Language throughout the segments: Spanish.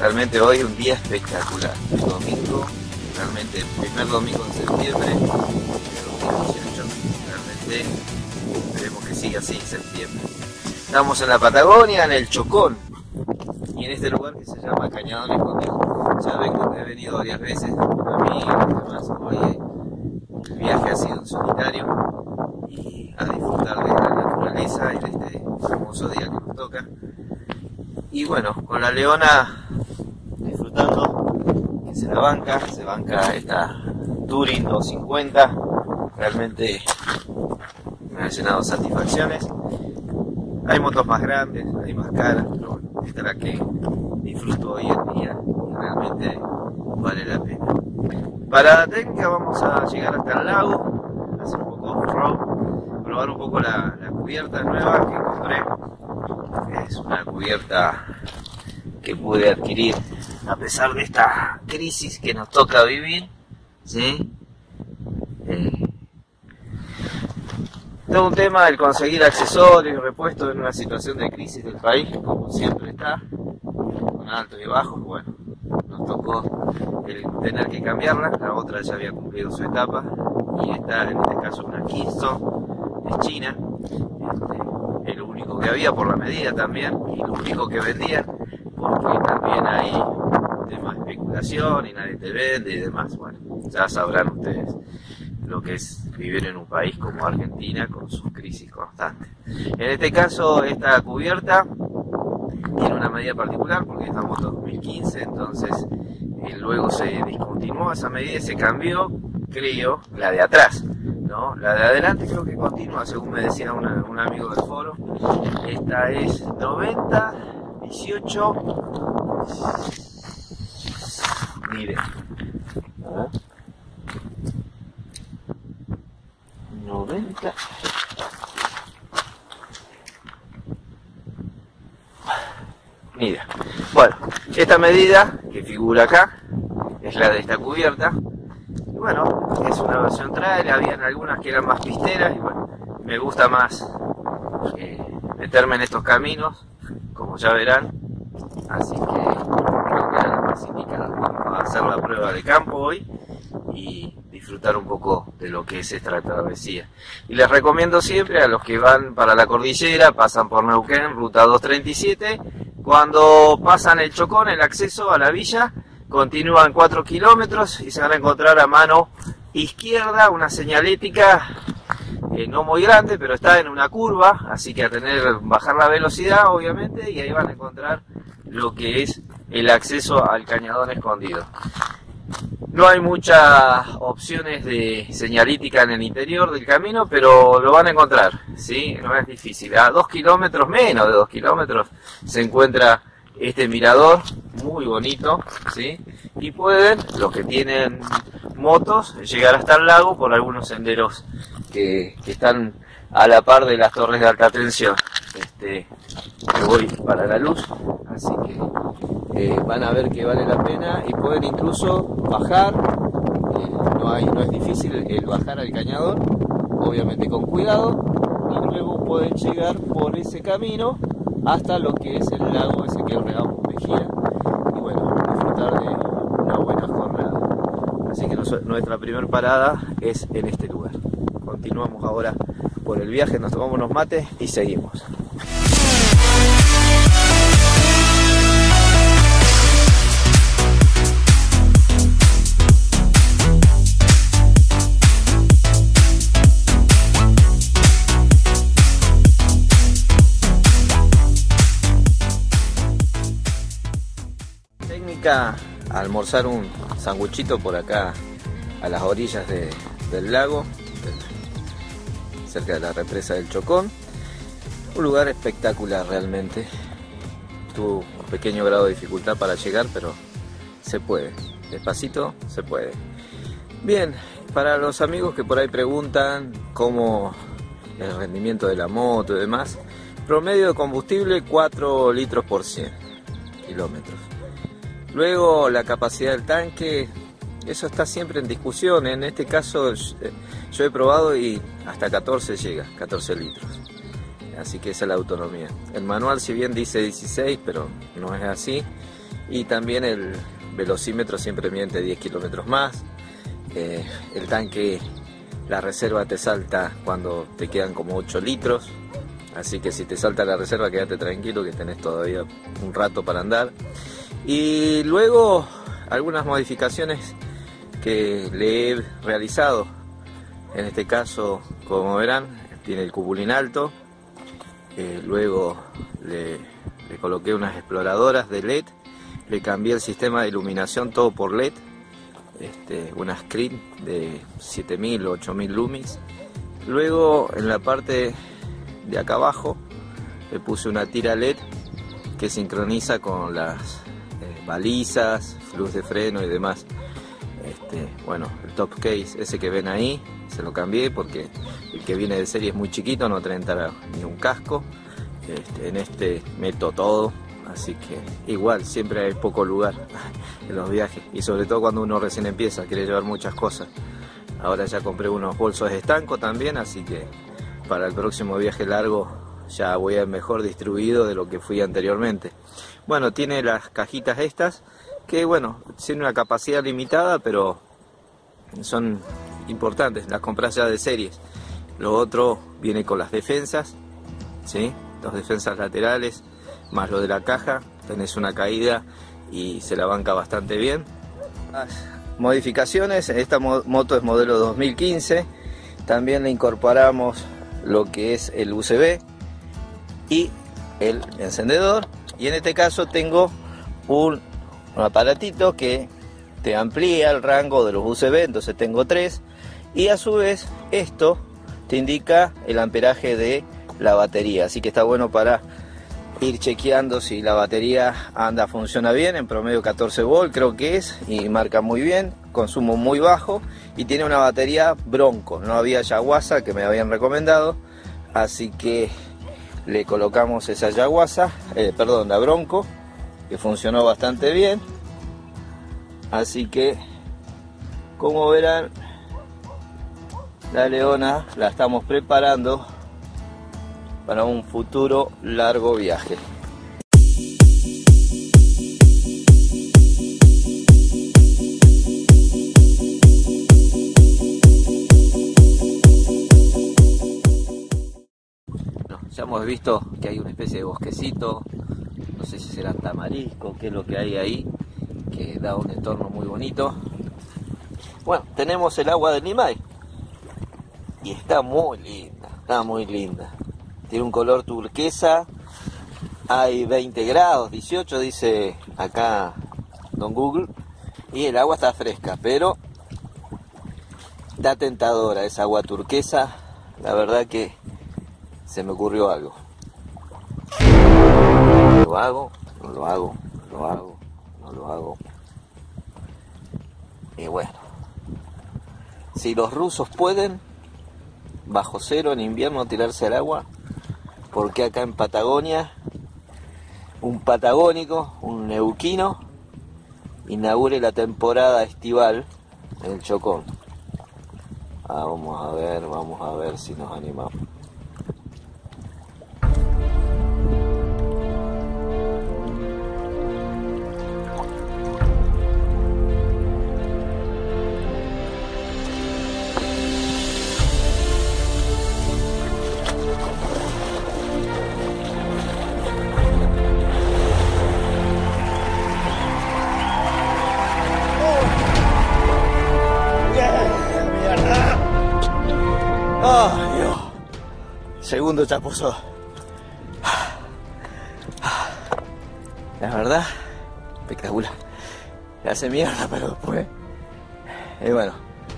Realmente hoy es un día espectacular, el domingo, realmente el primer domingo de septiembre de 2018, realmente esperemos que siga así en septiembre. Estamos en la Patagonia, en el Chocón, y en este lugar que se llama Cañadón Escondido. Ya ven que he venido varias veces con amigos, además hoy el viaje ha sido en solitario y a disfrutar de la naturaleza y de este hermoso día que nos toca. Y bueno, con la Leona disfrutando, que se banca esta Turing 250, realmente me ha llenado satisfacciones. Hay motos más grandes, hay más caras, pero esta es la que disfruto hoy en día, realmente vale la pena. Para la técnica vamos a llegar hasta el lago, hacer un poco off-road, probar un poco la cubierta nueva que compré. Es una cubierta que pude adquirir a pesar de esta crisis que nos toca vivir, ¿sí? Todo un tema el conseguir accesorios y repuestos en una situación de crisis del país, como siempre está, con altos y bajos. Bueno, nos tocó el tener que cambiarla, la otra ya había cumplido su etapa y está en este caso una Keystone, es china, el único que había por la medida también y lo único que vendían, porque también hay temas de especulación y nadie te vende y demás. Bueno, ya sabrán ustedes lo que es vivir en un país como Argentina con sus crisis constantes. En este caso esta cubierta tiene una medida particular porque estamos en 2015, entonces luego se discontinuó esa medida y se cambió, creo, la de atrás. No, la de adelante creo que continúa, según me decía un amigo del foro. Esta es 90, 18, mire, 90, 90. Bueno, esta medida que figura acá es la de esta cubierta. Bueno, es una versión trail, habían algunas que eran más pisteras y bueno, me gusta más meterme en estos caminos, como ya verán, así que creo que era la más indicada. Vamos a hacer la prueba de campo hoy y disfrutar un poco de lo que es esta travesía. Y les recomiendo siempre a los que van para la cordillera, pasan por Neuquén, ruta 237, cuando pasan el Chocón, el acceso a la villa, continúan 4 kilómetros y se van a encontrar a mano izquierda una señalética no muy grande, pero está en una curva, así que bajar la velocidad obviamente, y ahí van a encontrar lo que es el acceso al Cañadón Escondido. No hay muchas opciones de señalítica en el interior del camino, pero lo van a encontrar, ¿sí? No es difícil. A 2 kilómetros, menos de 2 kilómetros, se encuentra este mirador muy bonito, ¿sí? Y pueden, los que tienen motos, llegar hasta el lago por algunos senderos que están a la par de las torres de alta tensión. Me voy para la luz, así que van a ver que vale la pena y pueden incluso bajar, no es difícil el bajar al cañador, obviamente con cuidado, y luego pueden llegar por ese camino hasta lo que es el lago ese que regamos Mejía, y bueno, disfrutar de una buena jornada. Así que nuestra primera parada es en este lugar. Continuamos ahora por el viaje, nos tomamos unos mates y seguimos. cerca a almorzar un sanguchito por acá a las orillas del lago, cerca de la represa del Chocón. Un lugar espectacular realmente. Tuvo un pequeño grado de dificultad para llegar, pero se puede. Despacito se puede. Bien, para los amigos que por ahí preguntan cómo el rendimiento de la moto y demás, promedio de combustible 4 litros por 100 kilómetros. Luego la capacidad del tanque, eso está siempre en discusión. En este caso yo he probado y hasta 14 llega, 14 litros. Así que esa es la autonomía. El manual si bien dice 16, pero no es así. Y también el velocímetro siempre miente 10 kilómetros más. El tanque, la reserva te salta cuando te quedan como 8 litros. Así que si te salta la reserva, quédate tranquilo que tenés todavía un rato para andar. Y luego algunas modificaciones que le he realizado. En este caso, como verán, tiene el cupulín alto. Luego le coloqué unas exploradoras de LED. Le cambié el sistema de iluminación todo por LED. Una screen de 7000 o 8000 lumens. Luego en la parte de acá abajo le puse una tira LED que sincroniza con las balizas, luz de freno y demás. Bueno, el top case ese que ven ahí se lo cambié porque el que viene de serie es muy chiquito, no trae ni un casco. En este meto todo, así que igual siempre hay poco lugar en los viajes, y sobre todo cuando uno recién empieza quiere llevar muchas cosas. Ahora ya compré unos bolsos de estanco también, así que para el próximo viaje largo ya voy a mejor distribuido de lo que fui anteriormente. Bueno, tiene las cajitas estas que, bueno, tiene una capacidad limitada, pero son importantes, las compras ya de series. Lo otro viene con las defensas, ¿sí? Las defensas laterales, más lo de la caja, tenés una caída y se la banca bastante bien. Modificaciones, esta moto es modelo 2015, también le incorporamos lo que es el USB y el encendedor, y en este caso tengo un aparatito que te amplía el rango de los USB, entonces tengo 3, y a su vez esto te indica el amperaje de la batería, así que está bueno para ir chequeando si la batería funciona bien. En promedio 14 volt creo que es, y marca muy bien, consumo muy bajo, y tiene una batería Bronco, no había Yaguasa que me habían recomendado, así que le colocamos esa la Bronco, que funcionó bastante bien. Así que como verán, la Leona la estamos preparando para un futuro largo viaje. Ya hemos visto que hay una especie de bosquecito, no sé si será tamarisco, qué es lo que hay ahí, que da un entorno muy bonito. Bueno, tenemos el agua del Nimay y está muy linda, tiene un color turquesa, hay 20 grados, 18 dice acá Don Google, y el agua está fresca, pero da tentadora esa agua turquesa, la verdad que se me ocurrió algo. ¿Lo hago? No lo hago, no lo hago. Y bueno, si los rusos pueden, bajo cero en invierno, tirarse al agua, porque acá en Patagonia, un patagónico, un neuquino, inaugure la temporada estival en el Chocón. Vamos a ver si nos animamos. Segundo chapuzo. La verdad, espectacular. la hace mierda, pero después, y bueno,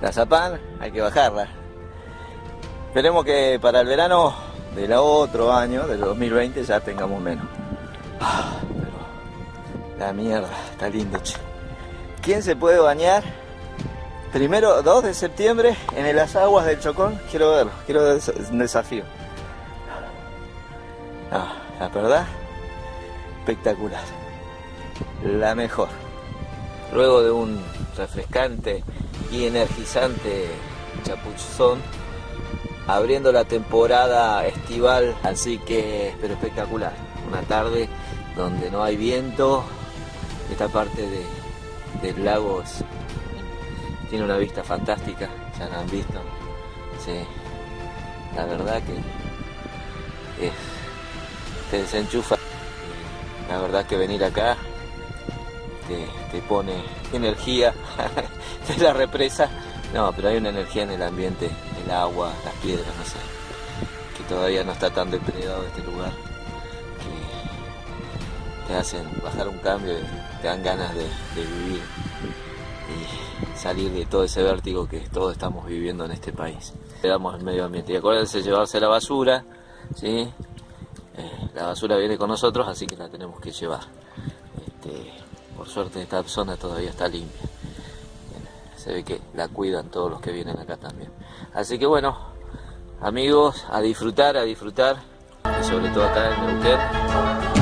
la zapan, hay que bajarla. Esperemos que para el verano del otro año, del 2020, ya tengamos menos. Pero la mierda, está lindo, che. ¿Quién se puede bañar? Primero, 2 de septiembre, en las aguas del Chocón, quiero verlo, quiero ver un desafío. No, la verdad, espectacular, la mejor. Luego de un refrescante y energizante chapuzón, abriendo la temporada estival, así que, pero espectacular. Una tarde donde no hay viento, esta parte del lago es... Tiene una vista fantástica, ya la han visto. Sí, la verdad que te desenchufa. La verdad que venir acá te pone energía de la represa. No, pero hay una energía en el ambiente, el agua, las piedras, no sé. Que todavía no está tan depredado este lugar. Que te hacen bajar un cambio, te dan ganas de vivir. Y salir de todo ese vértigo que todos estamos viviendo en este país. Le damos el medio ambiente. Y acuérdense de llevarse la basura, ¿sí? La basura viene con nosotros, así que la tenemos que llevar. Por suerte esta zona todavía está limpia. Se ve que la cuidan todos los que vienen acá también. Así que bueno, amigos, a disfrutar, y sobre todo acá en Neuquén.